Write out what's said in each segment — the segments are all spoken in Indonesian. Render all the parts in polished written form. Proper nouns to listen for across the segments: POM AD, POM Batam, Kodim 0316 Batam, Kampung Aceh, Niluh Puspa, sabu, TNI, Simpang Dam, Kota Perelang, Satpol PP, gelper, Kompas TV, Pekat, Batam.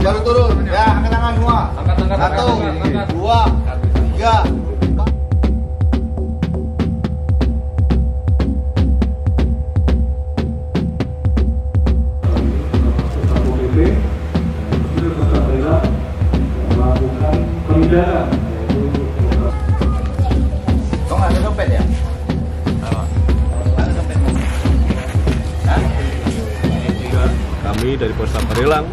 Baru turun, ya angkat tangan semua. Satu, dua, tiga. Satpol PP di Kota Perelang melakukan penindakan. Kau nggak ada dompet ya? Ada dompet. Kami dari Kota Perelang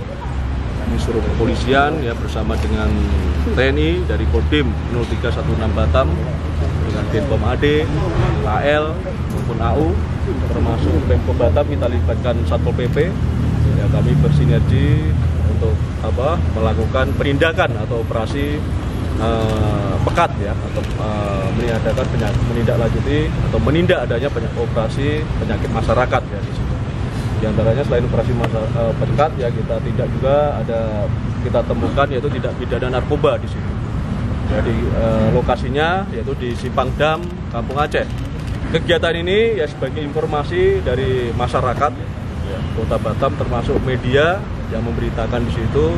disuruh kepolisian ya bersama dengan TNI dari Kodim 0316 Batam dengan tim POM AD, AL maupun AU termasuk POM Batam, kita libatkan Satpol PP ya, kami bersinergi untuk melakukan penindakan atau operasi pekat ya, atau meniadakan menindaklanjuti atau menindak adanya operasi penyakit masyarakat ya di situ. Di antaranya selain operasi pekat ya, kita tindak juga ada, kita temukan yaitu tindak pidana narkoba di situ. Jadi lokasinya yaitu di Simpang Dam, Kampung Aceh. Kegiatan ini ya sebagai informasi dari masyarakat ya, Kota Batam termasuk media yang memberitakan di situ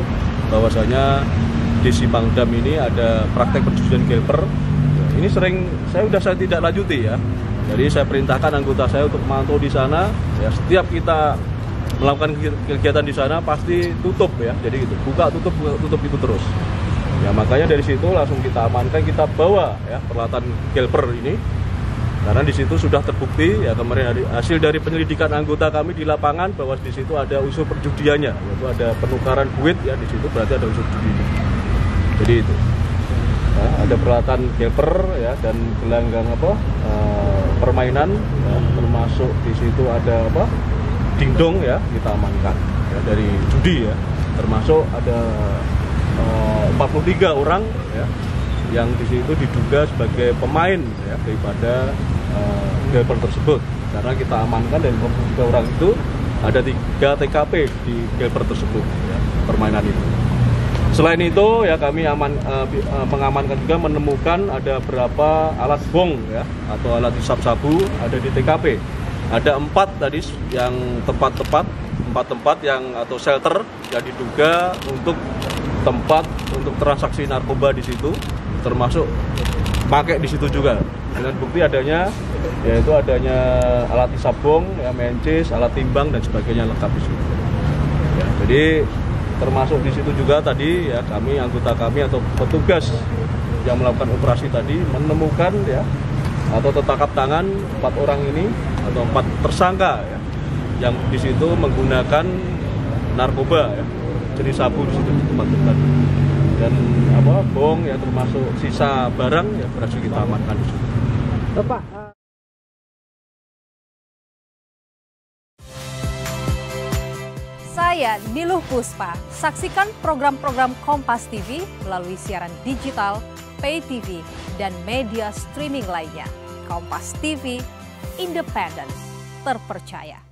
bahwasanya di Simpang Dam ini ada praktek perjudian gelper. Ini sering saya tidak lanjuti ya. Jadi saya perintahkan anggota saya untuk memantau di sana. Ya, setiap kita melakukan kegiatan di sana pasti tutup ya. Jadi gitu, buka tutup itu terus. Ya makanya dari situ langsung kita amankan, kita bawa ya peralatan gelper ini. Karena di situ sudah terbukti ya, kemarin hasil dari penyelidikan anggota kami di lapangan bahwa di situ ada unsur perjudiannya, yaitu ada penukaran duit ya di situ, berarti ada unsur judi. Jadi itu. Ya, ada peralatan gelper ya dan gelanggang permainan ya, termasuk di situ ada dingdong ya, kita amankan ya, dari judi ya, termasuk ada 43 orang ya yang di situ diduga sebagai pemain ya daripada gelper tersebut. Karena kita amankan dari 43 orang itu ada 3 TKP di gelper tersebut ya, permainan itu. Selain itu ya kami mengamankan juga, menemukan ada berapa alat bong ya atau alat hisap sabu ada di TKP. Ada 4 tadi yang tempat yang atau shelter yang diduga untuk tempat untuk transaksi narkoba di situ, termasuk pakai di situ juga. Dengan bukti adanya yaitu adanya alat hisap bong, ya, mencis, alat timbang dan sebagainya lengkap di situ. Ya, jadi termasuk di situ juga tadi ya, kami anggota kami atau petugas yang melakukan operasi tadi menemukan ya atau tertangkap tangan 4 orang ini atau 4 tersangka ya, yang di situ menggunakan narkoba ya, jenis sabu di situ tempat-tempat dan bong ya, termasuk sisa barang ya berhasil kita amankan di situ. Pak. Saya Niluh Puspa, saksikan program-program Kompas TV melalui siaran digital, pay TV, dan media streaming lainnya. Kompas TV, independen, terpercaya.